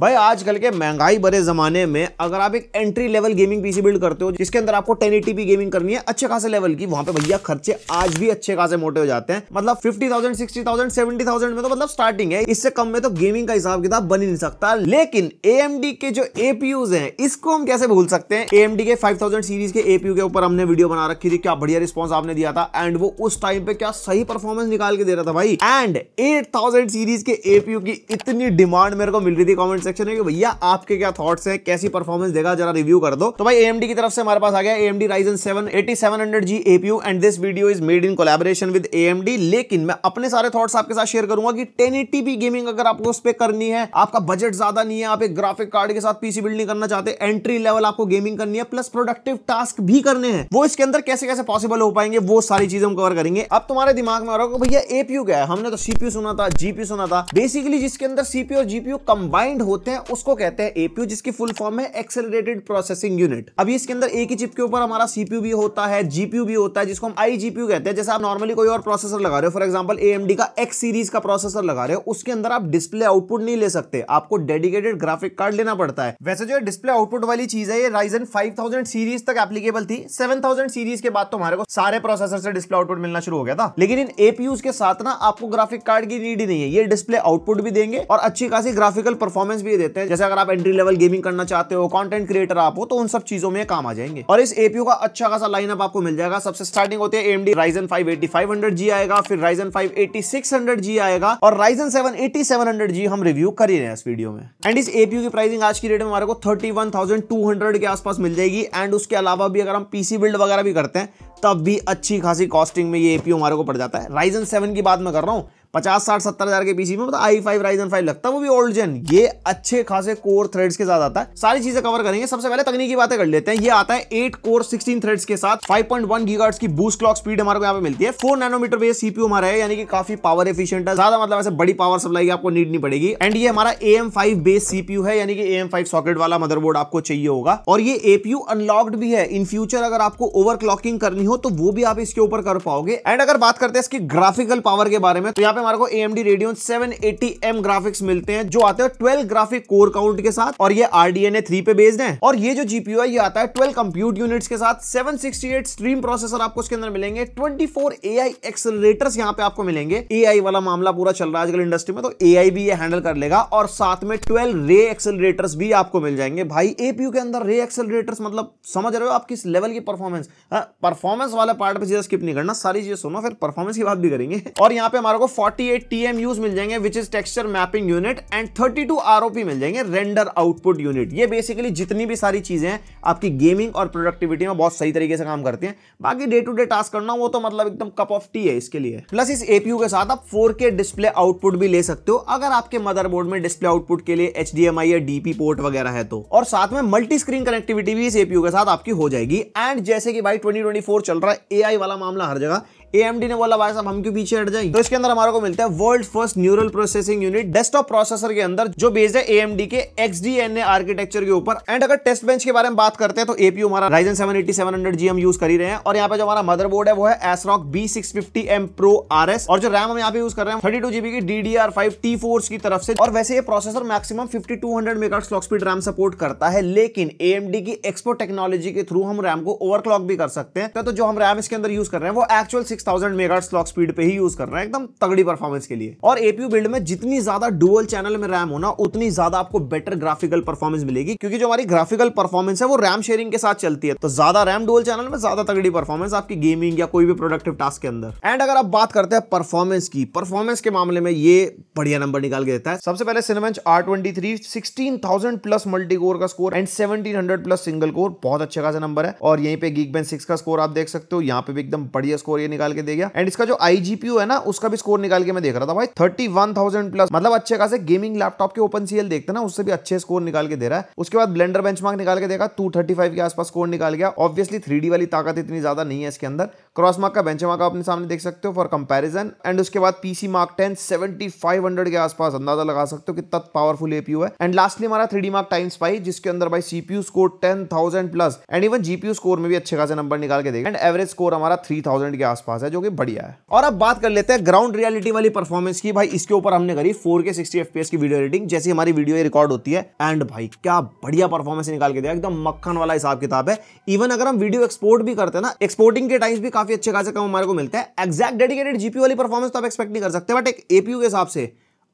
भाई आजकल के महंगाई भरे जमाने में अगर आप एक entry level gaming PC build करते हो जिसके अंदर आपको 1080p गेमिंग करनी है अच्छे खासे लेवल की, वहां पे भैया खर्चे आज भी अच्छे खासे मोटे हो जाते हैं। मतलब 50,000 60,000 70,000 में तो मतलब स्टार्टिंग है, इससे कम में तो गेमिंग का हिसाब किताब बन ही नहीं सकता। लेकिन AMD के जो APUs हैं इसको हम कैसे भूल सकते हैं। AMD के 5000 सीरीज के APU के ऊपर हमने वीडियो बना रखी थी, क्या बढ़िया रिस्पॉन्स आपने दिया था एंड वो उस टाइम पे क्या सही परफॉर्मेंस निकाल के दे रहा था भाई। एंड 8000 सीरीज के APU की इतनी डिमांड मेरे को मिल रही थी कॉमेंट सेक्शन में कि भैया आपके क्या थॉट्स हैं, कैसी परफॉर्मेंस देगा, जरा रिव्यू कर दो। तो भाई AMD की तरफ से हमारे पास आ गया AMD Ryzen 7 8700G APU and this video is made in collaboration with AMD। लेकिन मैं अपने सारे थॉट्स आपके साथ शेयर करूंगा कि 1080p गेमिंग अगर आपको उस पे करनी है, आपका बजट ज्यादा नहीं है, आप एक ग्राफिक कार्ड के साथ पीसी बिल्ड नहीं करना चाहते, एंट्री लेवल आपको गेमिंग करनी है प्लस प्रोडक्टिव टास्क भी करने हैं, वो इसके अंदर कैसे कैसे पॉसिबल हो पाएंगे वो सारी चीजें हम कवर करेंगे। अब तुम्हारे दिमाग में आ रहा होगा भैया APU क्या है, हमने तो CPU सुना था, GPU सुना था। बेसिकली जिसके अंदर CPU और GPU कंबाइंड होते हैं उसको कहते हैं APU, जिसकी फुल फॉर्म है एक्सेलरेटेड प्रोसेसिंग यूनिट। अभी इसके अंदर एक ही चिप के ऊपर हमारा CPU भी होता है, GPU भी होता है, जिसको हम iGPU कहते हैं। जैसे आप नॉर्मली कोई और प्रोसेसर लगा रहे हो, फॉर एग्जांपल AMD का X सीरीज का प्रोसेसर लगा रहे हो, उसके अंदर आप डिस्प्ले आउटपुट नहीं ले सकते, आपको डेडिकेटेड ग्राफिक कार्ड लेना पड़ता है। वैसे जो डिस्प्ले आउटपुट वाली चीज है ये Ryzen 5000 सीरीज तक एप्लीकेबल थी, 7000 सीरीज के बाद तो हमारे को सारे प्रोसेसर से डिस्प्ले आउटपुट मिलना शुरू हो गया था। लेकिन इन APUs के साथ ना आपको ग्राफिक कार्ड की नीड ही नहीं है, ये डिस्प्ले आउटपुट भी देंगे और अच्छी खासी ग्राफिकल परफॉर्मेंस भी देते हैं। जैसे अगर आप एंट्री लेवल गेमिंग करना चाहते हो, कंटेंट क्रिएटर आप हो, तो उन सब चीजों में काम आ जाएंगे। और इस APU का अच्छा खासा लाइनअप आपको मिल जाएगा। सबसे स्टार्टिंग होती है AMD Ryzen 5 8500G आएगा, फिर Ryzen 5 8600G आएगा और Ryzen 7 8700G हम रिव्यू कर ही रहे हैं इस वीडियो में। एंड इस APU की प्राइसिंग आज की डेट में हमारे को 31,200 के आसपास मिल जाएगी। एंड उसके अलावा भी अगर हम पीसी बिल्ड वगैरह भी करते हैं तब भी अच्छी खासी कॉस्टिंग में ये APU हमारे को पड़ जाता है। Ryzen 7 की बात मैं कर रहा हूँ, 50-60-70 हज़ार के पीसी में मतलब i5 Ryzen 5 लगता है, वो भी ओल्ड जेन। ये अच्छे खासे कोर थ्रेड्स के साथ आता है। सारी चीजें कवर करेंगे। सबसे पहले तकनीकी बातें कर लेते हैं। ये आता है 8 कोर 16 थ्रेड्स के साथ, 5.1 गीगाहर्ट्ज़ की बूस्ट क्लॉक स्पीड हमारे को यहाँ पे मिलती है। 4 नैनोमीटर बेस CPU हमारा है, यानी कि काफी पावर एफिशिएंट है, ज्यादा मतलब ऐसे बड़ी पावर सप्लाई की आपको नीड नहीं पड़ेगी। एंड ये हमारा AM5 बेस CPU है, यानी कि AM5 सॉकेट वाला मदरबोर्ड आपको चाहिए होगा। और ये APU अनलॉक्ड भी है, इन फ्यूचर अगर आपको ओवरक्लॉकिंग करनी हो तो वो भी आप इसके ऊपर कर पाओगे। एंड अगर बात करते हैं इसकी ग्राफिकल पावर के बारे में, तो यहाँ पे हमारे को AMD Radeon 780M ग्राफिक्स मिलते हैं, जो आते हैं 12 ग्राफिक कोर काउंट के साथ और ये RDNA 3 पे बेस्ड हैं। और ये जो GPU है ये आता है 12 कंप्यूट यूनिट्स के साथ, 768 स्ट्रीम प्रोसेसर आपको इसके अंदर मिलेंगे, 24 AI एक्सेलरेटर्स यहाँ पे आपको मिलेंगे। AI वाला मामला पूरा चल रहा है आजकल इंडस्ट्री में, तो AI भी ये हैंडल कर लेगा। और साथ में 12 रे एक्सेलरेटर्स भी आपको मिल जाएंगे। भाई APU के अंदर रे एक्सेलरेटर्स मतलब समझ रहे हो आप किस लेवल की परफॉर्मेंस। परफॉर्मेंस वाला पार्ट पे स्किप नहीं करना, सारी चीजें सुनो, फिर परफॉर्मेंस की बात भी करेंगे। और यहाँ पे हमारे को 48 TMUs मिल जाएंगे, which is texture mapping unit, and 32 ROP मिल जाएंगे, render output unit। ये basically जितनी भी सारी चीजें हैं आपकी गेमिंग और प्रोडक्टिविटी में बहुत सही तरीके से काम करती हैं। बाकी डे टू डे टास्क करना वो तो मतलब एकदम कप ऑफ टी है इसके लिए। प्लस इस APU के साथ आप 4K डिस्प्ले आउटपुट भी ले सकते हो, अगर आपके मदरबोर्ड में डिस्प्ले आउटपुट के लिए HDMI या DP पोर्ट वगैरह है तो। और साथ में मल्टी स्क्रीन कनेक्टिविटी भी इस APU के साथ आपकी हो जाएगी। एंड जैसे कि भाई 2024 चल रहा है, AI वाला मामला हर जगह, AMD ने बोला भाई साहब हम क्यों पीछे हट जाएं, तो इसके अंदर हमारे को मिलता है world first neural processing unit desktop processor के अंदर, जो बेस्ड है AMD के XDNA आर्किटेक्चर के ऊपर। एंड अगर टेस्ट बेंच के बारे में बात करते हैं तो APU हमारा Ryzen 7 8700G हम यूज कर ही रहे हैं। और यहाँ पे जो हमारा मदरबोर्ड है वो है Asrock B650M Pro RS, और जो RAM हम यहाँ पे यूज कर रहे हैं 32GB की DDR5 T-Force की तरफ से। और वैसे ये processor maximum 5200 megahertz clock speed RAM support करता है, लेकिन AMD की एक्सपो टेक्नोलॉजी के थ्रू हम RAM को ओवरक्लॉक भी कर सकते हैं। तो जो हम RAM इसके अंदर यूज कर रहे हैं वो एक्चुअल 6000 मेगाहर्ट्ज़ क्लॉक स्पीड पे ही यूज कर रहे हैं, एकदम तगड़ी परफॉर्मेंस के लिए। और APU बिल्ड में जितनी ज्यादा डुअल चैनल में RAM हो ना, उतनी ज्यादा आपको बेटर ग्राफिकल परफॉर्मेंस मिलेगी, क्योंकि जो हमारी ग्राफिकल परफॉर्मेंस है वो RAM शेयरिंग के साथ चलती है। तो ज्यादा RAM डुअल चैनल में ज्यादा तगड़ी परफॉर्मेंस आपकी गेमिंग या कोई भी प्रोडक्टिव टास्क के अंदर। एंड अगर आप बात करते हैं परफॉर्मेंस की, परफॉर्मेंस के मामले में ये बढ़िया नंबर निकाल के देता है। सबसे पहले Cinebench R23 16000 plus multi core का score and 1700 plus single core, बहुत अच्छे खासा नंबर है। और यहीं पे Geekbench 6 का स्कोर आप देख सकते हो, यहाँ पे भी एकदम बढ़िया स्कोर ये निकाल के दे गया। एंड इसका जो iGPU है ना उसका भी स्कोर निकाल के मैं देख रहा था भाई 31,000 प्लस, मतलब अच्छे खासे गेमिंग लैपटॉप के ओपन सीएल देखते ना उससे भी अच्छे स्कोर निकाल के दे रहा है। उसके बाद ब्लेंडर बेंचमार्क निकाल के देखा 235 के आसपास स्कोर निकाल गया। ऑब्वियसली 3D वाली ताकत इतनी ज्यादा नहीं है इसके अंदर, क्रॉस मार्क का बेंचमार्क अपने सामने देख सकते हो फॉर कंपैरिजन। एंड उसके बाद पीसी मार्क 10 7500 के आसपास अंदाजा लगा सकते हो कितना पावरफुल एपीयू है। एंड लास्टली हमारा 3D मार्क टाइम्स 5 जिसके अंदर भाई CPU score 10000 plus and even GPU score में भी अच्छे खासे नंबर निकाल के देखें एंड एवरेज स्कोर हमारा 3000 के आसपास है जो कि बढ़िया है। और अब बात कर लेते हैं ग्राउंड रियलिटी वाली परफॉर्मेंस की। भाई इसके ऊपर हमने करी 4K 60 FPS की वीडियो एडिटिंग जैसे हमारी वीडियो रिकॉर्ड होती है एंड भाई क्या बढ़िया परफॉर्मेंस निकाल के दिया, एकदम मक्खन वाला हिसाब किताब है। इवन अगर हम वीडियो एक्सपोर्ट भी करते हैं ना, एक्सपोर्टिंग के टाइम्स भी काफी अच्छे खासे कम हमारे को मिलता है। एग्जैक्ट डेडिकेटेड जीपीयू वाली परफॉर्मेंस तो आप एक्सपेक्ट नहीं कर सकते बट एक एपीयू के हिसाब से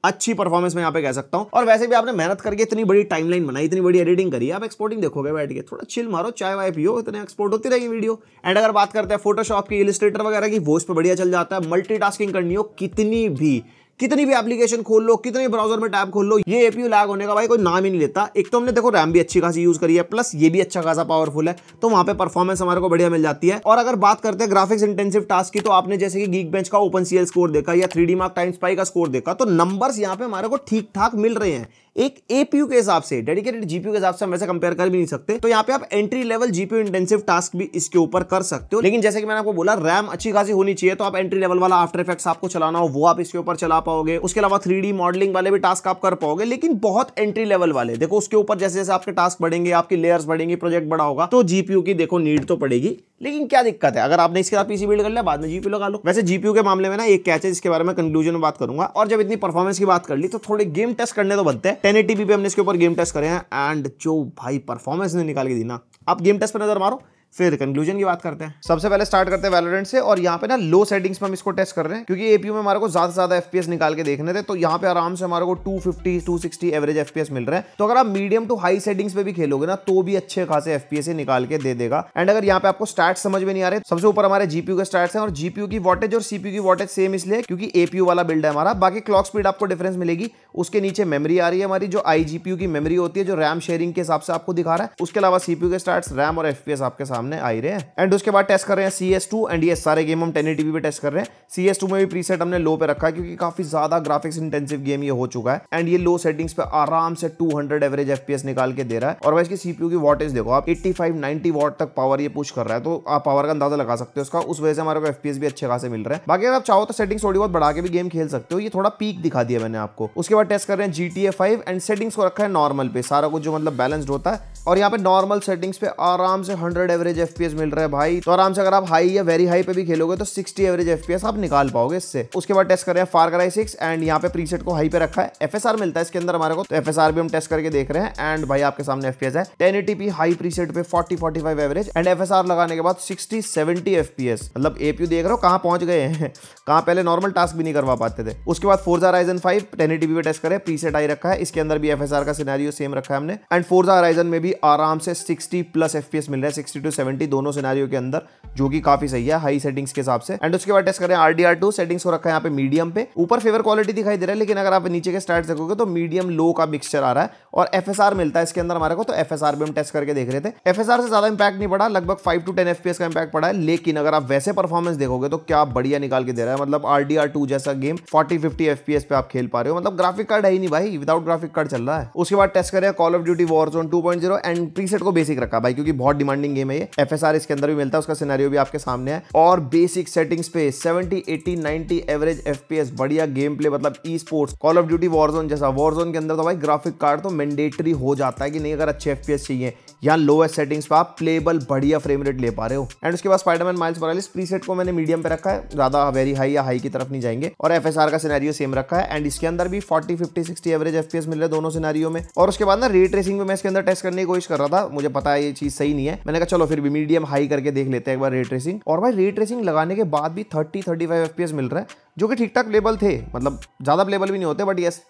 अच्छी परफॉर्मेंस मैं यहाँ पे कह सकता हूँ। और वैसे भी आपने मेहनत करके इतनी बड़ी टाइमलाइन बनाई, इतनी बड़ी एडिटिंग करी, आप एक्सपोर्टिंग देखोगे बैठ के थोड़ा चिल मारो, चाय वाय पियो, इतने एक्सपोर्ट होती रहेगी वीडियो। एंड अगर बात करते हैं फोटोशॉप की, इलस्ट्रेटर वगैरह की, वो उस पर बढ़िया चल जाता है। मल्टीटास्किंग करनी हो, कितनी भी एप्लीकेशन खोल लो, कितने ब्राउजर में टैब खोल लो, ये एपीयू लैग होने का भाई कोई नाम ही नहीं लेता। एक तो हमने देखो रैम भी अच्छी खासी यूज करी है, प्लस ये भी अच्छा खासा पावरफुल है, तो वहां पे परफॉर्मेंस हमारे को बढ़िया मिल जाती है। और अगर बात करते हैं ग्राफिक्स इंटेंसिव टास्क की, तो आपने जैसे कि गीक बेंच का ओपन सीएल स्कोर देखा या 3D मार्क टाइम्स पाई का स्कोर देखा, तो नंबर्स यहाँ पे हमारे को ठीक ठाक मिल रहे हैं एक एपीयू के हिसाब से। डेडिकेटेड जीपीयू के हिसाब से हम वैसे कंपेयर कर भी नहीं सकते, तो यहाँ पे आप entry level GPU intensive task भी इसके ऊपर कर सकते हो। लेकिन जैसे कि मैंने आपको बोला रैम अच्छी खासी होनी चाहिए, तो आप एंट्री लेवल वाला आफ्टर इफेक्ट्स आपको चलाना हो वो आप इसके ऊपर चला पाओगे। उसके अलावा 3D मॉडलिंग वाले भी टास्क आप कर पाओगे, लेकिन बहुत एंट्री लेवल वाले देखो उसके ऊपर जैसे जैसे आपके टास्क बढ़ेंगे, आपकी लेयर्स बढ़ेंगी, प्रोजेक्ट बड़ा होगा, तो जीपीयू की देखो नीड तो पड़ेगी। लेकिन क्या दिक्कत है, अगर आपने इसके साथ पीसी बिल्ड कर लिया बाद में जीपीयू लगा लो। वैसे जीपीयू के मामले में ना एक कैच है जिसके बारे में कंक्लूजन में बात करूंगा। और जब इतनी परफॉर्मेंस की बात कर ली तो थोड़े गेम टेस्ट करने तो बनते हैं। 1080p पे हमने इसके ऊपर गेम टेस्ट करे हैं एंड जो भाई परफॉर्मेंस ने निकाल के दी ना, आप गेम टेस्ट पर नजर मारो फिर कंक्लूजन की बात करते हैं। सबसे पहले स्टार्ट करते हैं वैलोरेंट से, और यहाँ पे ना लो सेटिंग्स पर हम इसको टेस्ट कर रहे हैं क्योंकि एपीयू में हमारे को ज्यादा से ज्यादा एफपीएस निकाल के देखने थे, तो यहाँ पे आराम से हमारे को 250 260 एवरेज एफपीएस मिल रहा है। तो अगर आप मीडियम टू हाई सेटिंग्स पे भी खेलोगे ना तो भी अच्छे खासे एफपीएस निकाल के दे देगा। एंड अगर यहाँ पे आपको स्टैट्स समझ में नहीं आ रहे, सबसे ऊपर हमारे जीपीयू के स्टैट्स हैं और जीपीयू की वॉटेज और सीपीयू की वॉटेज सेम इसलिए क्योंकि एपीयू वाला बिल्ड है हमारा। बाकी क्लॉक स्पीड आपको डिफरेंस मिलेगी, उसके नीचे मेमरी आ रही है हमारी जो आईजीपीयू की मेमरी होती है जो रैम शेयरिंग के हिसाब से आपको दिखा रहा है। उसके अलावा सीपीयू के स्टैट्स, रैम और एफपीएस आपके सामने आ रहे हैं। एंड उसके बाद टेस्ट कर रहे हैं CS2 एंड ये सारे गेम हम 1080p पे टेस्ट कर रहे हैं। CS2 में भी प्रीसेट हमने लो पे रखा है क्योंकि काफी ज्यादा ग्राफिक्स इंटेंसिव गेम ये हो चुका है एंड ये लो सेटिंग्स पे आराम से 200 एवरेज एफपीएस निकाल के दे रहा है। और वैसे सीपीयू की वॉटेज देखो आप 85 90 वॉट तक पावर ये पुश कर रहा है, तो आप पावर का अंदाजा लगा सकते हो उसका। उस वजह से हमारे को एफपीएस भी अच्छे खासे मिल रहा है। बाकी अगर आप चाहो तो सेटिंग्स थोड़ी बहुत बढ़ा के भी गेम खेल सकते हो, ये थोड़ा पीक दिखा दिया मैंने आपको। उसके बाद टेस्ट कर रहे हैं GTA 5 एंड सेटिंग्स को रखा है नॉर्मल पे, सारा कुछ जो मतलब बैलेंस्ड होता है, और यहाँ पे नॉर्मल सेटिंग्स पे आराम से 100 एवरेज एफपीएस मिल रहा है भाई। तो आराम से अगर आप हाई या वेरी हाई पे भी खेलोगे तो 60 एवरेज एफपीएस आप निकाल पाओगे इससे। उसके बाद टेस्ट कर रहे हैं फार क्राई 6 एंड यहाँ पे प्रीसेट को हाई पे रखा है। एफएसआर मिलता है इसके अंदर हमारे को, तो एफएसआर भी हम टेस्ट करके देख रहे हैं एंड भाई आपके सामने एफपीएस है 1080p हाई प्रीसेट पे 40-45 एवरेज एंड एफएसआर लगाने के बाद 60-70 एफपीएस। मतलब एपीयू देख रहे हो कहाँ पहुंच गए हैं, कहाँ पहले नॉर्मल टास्क भी नहीं करवा पाते थे। उसके बाद फोर्जा राइजन 5 1080p पे टेस्ट करें, प्रीसेट हाई रखा है, इसके अंदर भी एफएसआर का सिनेरियो सेम रखा है हमने एंड फोर्जा राइजन में भी आराम से 60 प्लस एफपीएस मिल रहा है 60-70 दोनों सिनेरियो के अंदर, जो कि काफी सही है हाई सेटिंग्स के हिसाब से। एंड उसके बाद टेस्ट कर रहे हैं RDR2, सेटिंग्स को रखा है यहाँ पे मीडियम पे, ऊपर फेवर क्वालिटी दिखाई दे रहा है लेकिन अगर आप नीचे के स्टैट्स देखोगे तो मीडियम लो का मिक्सचर आ रहा है। और FSR मिलता है इसके अंदर हमारे को, तो FSR भी हम टेस्ट करके देख रहे थे, FSR से ज्यादा इंपैक्ट नहीं पड़ा, लगभग 5-10 एफपीएस का इंपैक्ट पड़ा है। लेकिन अगर आप वैसे परफॉर्मेंस देखोगे तो क्या बढ़िया निकाल के दे रहा है, मतलब RDR2 जैसा गेम 40-50 एफपीएस पे आप खेल पा रहे हो, मतलब ग्राफिक कार्ड है ही नहीं भाई, विदाउट ग्राफिक कार्ड चल रहा है। उसके बाद टेस्ट कर रहे हैं Call of Duty Warzone 2.0 and preset को बेसिक रखा भाई क्योंकि बहुत डिमांडिंग गेम है ये। FSR इसके अंदर भी मिलता है, उसका सिनेरियो भी आपके सामने है और बेसिक सेटिंग्स पे 70 80 90 एवरेज एफपीएस, बढ़िया गेम प्ले, मतलब esports Call of Duty Warzone जैसा। वॉरजोन के अंदर तो भाई ग्राफिक कार्ड तो मैंडेटरी हो जाता है कि नहीं अगर अच्छे एफपीएस चाहिए, यहाँ लोएस्ट सेटिंग्स पे आप प्लेबल बढ़िया फ्रेम रेट ले पा रहे हो। एंड उसके बाद स्पाइडरमैन माइल्स वाले प्रीसेट को मैंने मीडियम पे रखा है, ज्यादा वेरी हाई या हाई की तरफ नहीं जाएंगे, और FSR का सिनेरियो सेम रखा है एंड इसके अंदर भी 40-50-60 एवरेज एफपीएस मिल रहे दोनों सिनेरियो में। और उसके बाद ना रे ट्रेसिंग पे मैं इसके अंदर टेस्ट करने की कोशिश कर रहा था, मुझे पता है ये चीज सही नहीं है, मैंने कहा चलो फिर भी मीडियम हाई करके देख लेते हैं एक बार रे ट्रेसिंग, और भाई रे ट्रेसिंग लगाने के बाद भी 30-35 एफपीएस मिल रहा है जो कि ठीक ठाक प्लेबल थे, मतलब ज्यादा प्लेबल भी नहीं होते बट यस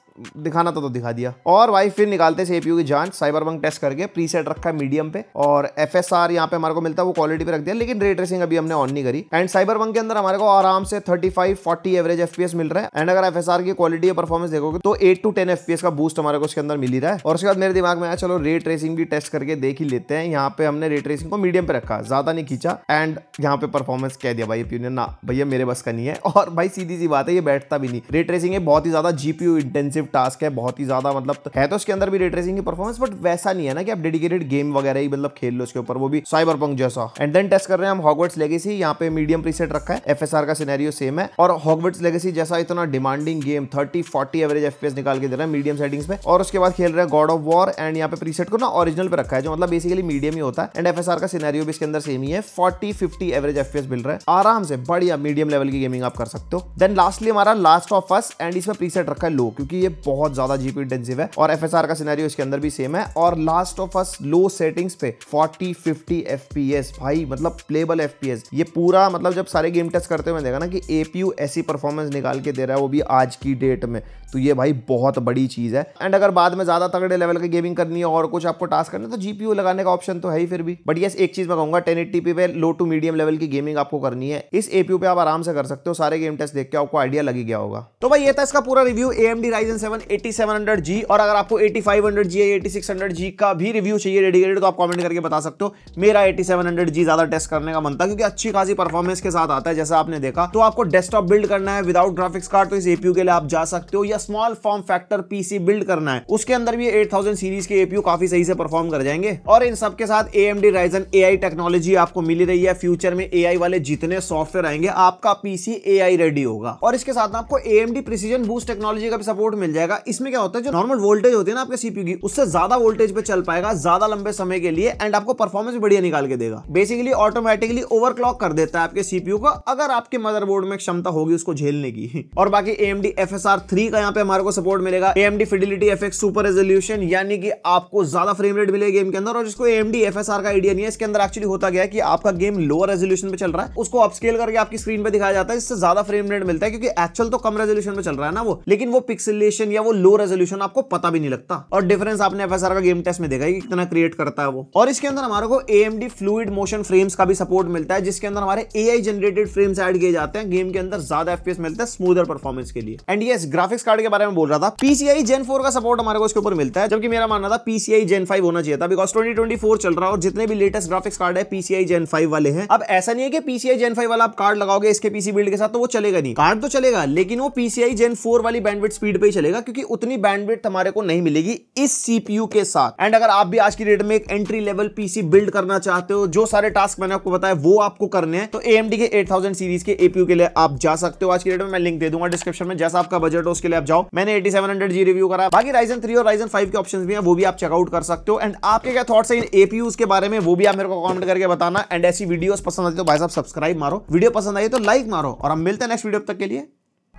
दिखाना तो दिखा दिया। और भाई फिर निकालते हैं एपीयू की जान, साइबरपंक टेस्ट करके, प्रीसेट रखा है मीडियम पे और FSR यहाँ पे हमारे को मिलता है वो क्वालिटी पे रख दिया, लेकिन रे ट्रेसिंग अभी हमने ऑन नहीं करी। एंड साइबरपंक के अंदर हमारे को आराम से 35-40 एवरेज एफपीएस मिल रहा है एंड अगर FSR की क्वालिटी या परफॉर्मेंस देखोगे तो 8-10 एफपीएस का बूस्ट हमारे को उसके अंदर मिल ही रहा है। और उसके बाद मेरे दिमाग में आया चलो रे ट्रेसिंग भी टेस्ट करके देख ही लेते हैं, यहाँ पे हमने रे ट्रेसिंग को मीडियम पे रखा, ज्यादा नहीं खींचा एंड यहाँ पे परफॉर्मेंस कह दिया भाई एपीयू ने, ना भैया मेरे बस का नहीं है। और भाई सीधी सीधी सी बात है ये बैठता भी नहीं। रे ट्रेसिंग है बहुत ही ज्यादा जीपीयू इंटेंसिव टास्क है, बहुत ही ज्यादा मतलब है तो उसके अंदर भी रे ट्रेसिंग की परफॉर्मेंस, बट वैसा नहीं है ना कि आप डेडिकेटेड गेम वगैरह ही मतलब खेल लो उसके ऊपर, वो भी साइबरपंक जैसा। एंड देन टेस्ट कर रहे हैं हम हॉगवर्ट्स लेगेसी, यहाँ पे मीडियम प्रीसेट रखा है, एफएसआर का सिनेरियो सेम है, और हॉगवर्ट्स लेगेसी जैसा इतना डिमांडिंग गेम 30-40 एवरेज एफपीएस निकाल के दे रहा है मीडियम सेटिंग्स पे। और उसके बाद खेल रहे हैं गॉड ऑफ वॉर, एंड यहाँ पे प्रीसेट को ना ओरिजिनल पे रखा है जो मतलब बेसिकली मीडियम ही होता है, एंड एफएसआर का सिनेरियो भी इसके अंदर सेम ही है, 40-50 एवरेज एफपीएस मिल रहा है आराम से, बढ़िया मीडियम लेवल की गेमिंग आप कर सकते हो। देन लास्टली हमारा लास्ट ऑफ अस, एंड इसमें प्रीसेट रखा है लो क्योंकि ये बहुत ज्यादा जीपी इंटेंसिव है, और एफएसआर का सिनेरियो इसके अंदर भी सेम है, और last of us low settings पे 40-50 एफपीएस भाई, मतलब प्लेबल एफपीएस। ये पूरा मतलब जब सारे गेम टेस्ट करते हुए देखा ना कि एपीयू ऐसी परफॉर्मेंस निकाल के दे रहा है, वो भी आज की डेट में, तो ये भाई बहुत बड़ी चीज है। एंड अगर बाद में ज्यादा तगड़े लेवल की गेमिंग करनी है और कुछ आपको टास्क करना है तो जीपीयू लगाने का ऑप्शन तो है ही फिर भी, बट यस एक चीज मैं कहूंगा 1080p पे लो टू मीडियम लेवल की गेमिंग आपको करनी है इस एपीयू पे आप आराम से कर सकते हो, सारे गेम टेस्ट देख के आपको आइडिया लग ही गया होगा। तो भाई ये था इसका पूरा रिव्यू AMD Ryzen 7 8700G, और अगर आपको 8500G या 8600G का भी रिव्यू चाहिए डेडिकेटेड तो आप कमेंट करके बता सकते हो। मेरा 8700G ज्यादा टेस्ट करने का मन था क्योंकि अच्छी खासी परफॉर्मेंस के साथ आता है जैसा आपने देखा, तो आपको डेस्कटॉप बिल्ड करना है विदाउट ग्राफिक्स कार्ड तो इस एपीयू के लिए आप जा सकते हो, या small form factor PC build करना है उसके अंदर भी 8000 सीरीज के एपीयू काफी सही से परफॉर्म कर जाएंगे। और इन सब के साथ AMD Ryzen AI टेक्नोलॉजी आपको मिल रही है, फ्यूचर में AI वाले जितने सॉफ्टवेयर आएंगे आपका पीसी AI रेडी होगा, और इसके साथ आपको AMD प्रिसीजन बूस्ट टेक्नोलॉजी का भी सपोर्ट मिल जाएगा। इसमें क्या होता है जो नॉर्मल वोल्टेज होती है ना आपके सीपीयू की, उससे ज्यादा वोल्टेज पे चल पाएगा ज्यादा लंबे समय के लिए, एंड आपको परफॉर्मेंस बढ़िया निकाल के देगा, बेसिकली ऑटोमेटिकली ओवरक्लॉक कर देता है आपके सीपीयू को अगर आपके मदरबोर्ड में क्षमता होगी उसको झेलने की। और बाकी AMD FSR 3 का यहाँ पे हमारे को सपोर्ट मिलेगा, AMD Fidelity FX super resolution, यानी कि आपको ज्यादा फ्रेम रेट मिलेगा गेम के अंदर, और जिसको AMD FSR का आइडिया नहीं है इसके अंदर एक्चुअली होता गया है कि आपका गेम लोअर रेजोल्यूशन पे चल रहा है उसको अपस्केल करके आपकी स्क्रीन पे दिखाया जाता है, इससे ज्यादा फ्रेम रेट मिलता है क्योंकि एक्चुअल तो कम रेजोल्यूशन पे चल रहा है ना वो, लेकिन वो पिक्सेलेशन या वो लो रेजोल्यूशन आपको पता भी नहीं लगता, और डिफरेंस आपने FSR का गेम टेस्ट में देखा है कि कितना क्रिएट करता है वो। और इसके अंदर हमारे को AMD फ्लूइड मोशन फ्रेम्स का भी सपोर्ट मिलता है जिसके अंदर हमारे AI जनरेटेड फ्रेम्स ऐड किए जाते हैं गेम के अंदर, ज्यादा FPS मिलता है स्मूदर परफॉर्मेंस के लिए। एंड यस ग्राफिक्स कार्ड के बारे में बोल रहा था, PCIe Gen 4 का सपोर्ट हमारे को इसके ऊपर मिलता है, जबकि मेरा मानना था PCIe Gen 5 होना चाहिए था बिकॉज़ 2024 चल रहा है और जितने भी लेटेस्ट ग्राफिक्स कार्ड है PCIe Gen 5 वाले हैं। अब ऐसा नहीं है कि PCIe Gen 5 वाला आप कार्ड लगाओगे इसके पीसी बिल्ड के साथ तो वो चलेगा नहीं, कार्ड तो चलेगा लेकिन वो PCIe Gen 4 वाली बैंडविड्थ स्पीड पे ही चलेगा क्योंकि उतनी बैंडविड्थ हमारे को नहीं मिलेगी इस सीपीयू के साथ। एंड अगर आप भी आज की डेट में एक एंट्री लेवल पीसी बिल्ड करना चाहते हो, जो सारे टास्क मैंने आपको बताया वो आपको करने हैं, तो AMD के 8000 सीरीज के एपीयू के लिए आप जा सकते हो आज की डेट में, मैं लिंक दे दूंगा डिस्क्रिप्शन में, जैसा आपका बजट हो उसके लिए आप जाओ। मैंने 8700G रिव्यू करा, बाकी Ryzen 3 और Ryzen 5 के ऑप्शंस भी हैं वो भी आप चेकआउट कर सकते हो। एंड आपके क्या थॉट्स हैं इन एपीयूज के बारे में वो भी आप मेरे को कमेंट करके बताना, एंड ऐसी वीडियोस पसंद आती तो भाई साहब सब्सक्राइब मारो, वीडियो पसंद आई तो लाइक मारो, और हम मिलते हैं नेक्स्ट वीडियो, तक के लिए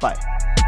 बाय।